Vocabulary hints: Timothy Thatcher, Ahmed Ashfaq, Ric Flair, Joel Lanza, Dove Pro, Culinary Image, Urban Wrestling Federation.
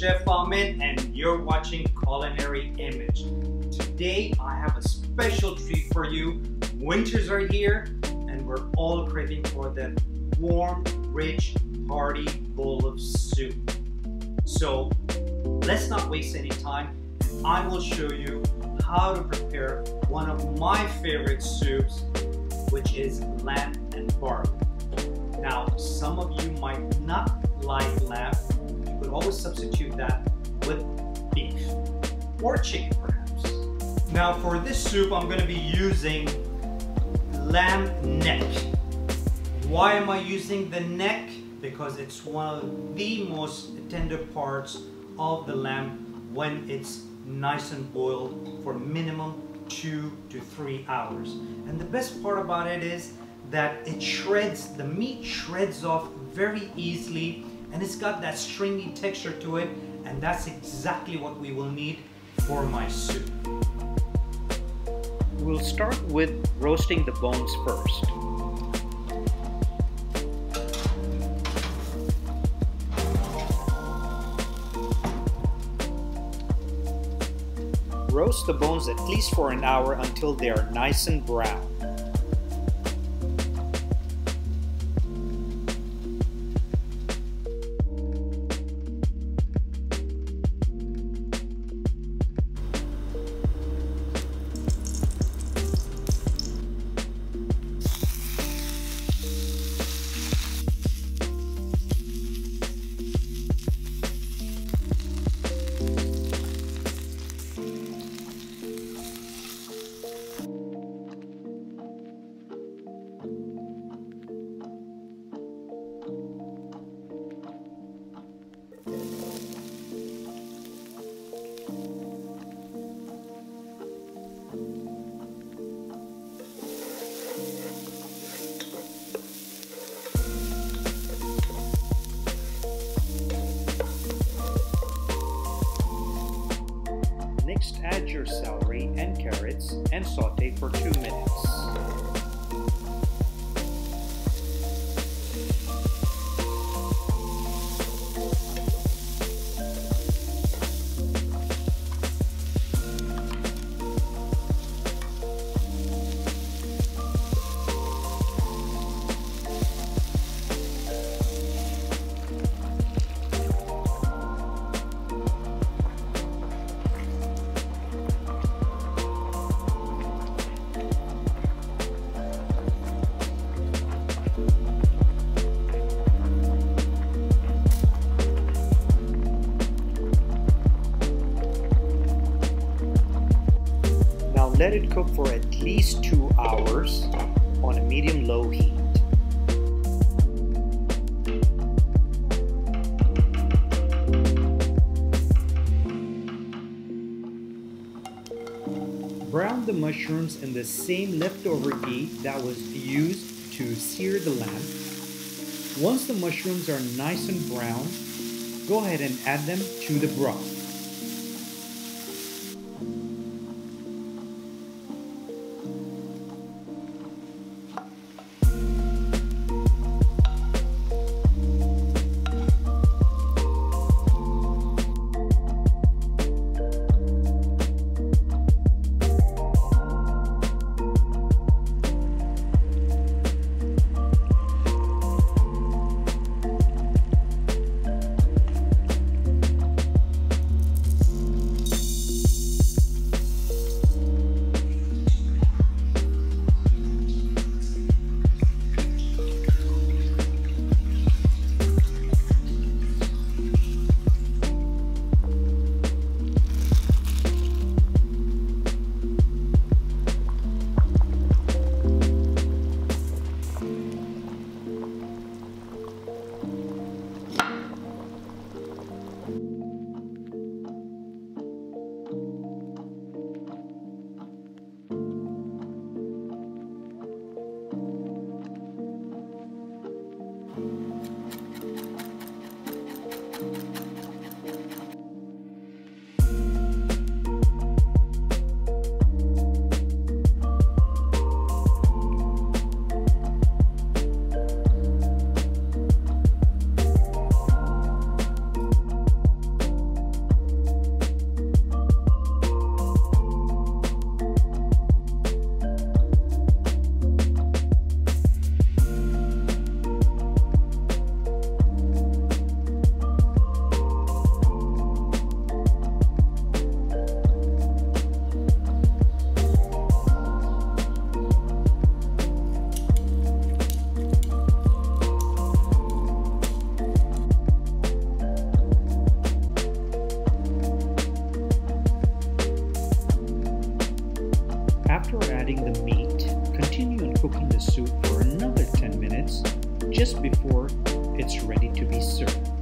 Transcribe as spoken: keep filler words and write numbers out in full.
Chef Ahmed and you're watching Culinary Image. Today I have a special treat for you. Winters are here and we're all craving for that warm, rich, hearty bowl of soup. So let's not waste any time. I will show you how to prepare one of my favorite soups, which is lamb and pork. Now, some of you might not like lamb. You could always substitute that with beef or chicken, perhaps. Now, for this soup, I'm going to be using lamb neck. Why am I using the neck? Because it's one of the most tender parts of the lamb when it's nice and boiled for minimum two to three hours. And the best part about it is that it shreds, the meat shreds off very easily, and it's got that stringy texture to it, and that's exactly what we will need for my soup. We'll start with roasting the bones first. Roast the bones at least for an hour until they are nice and brown. Next, add your celery and carrots and saute for two minutes. Let it cook for at least two hours on a medium-low heat. Brown the mushrooms in the same leftover heat that was used to sear the lamb. Once the mushrooms are nice and brown, go ahead and add them to the broth. After adding the meat, continue in cooking the soup for another ten minutes just before it's ready to be served.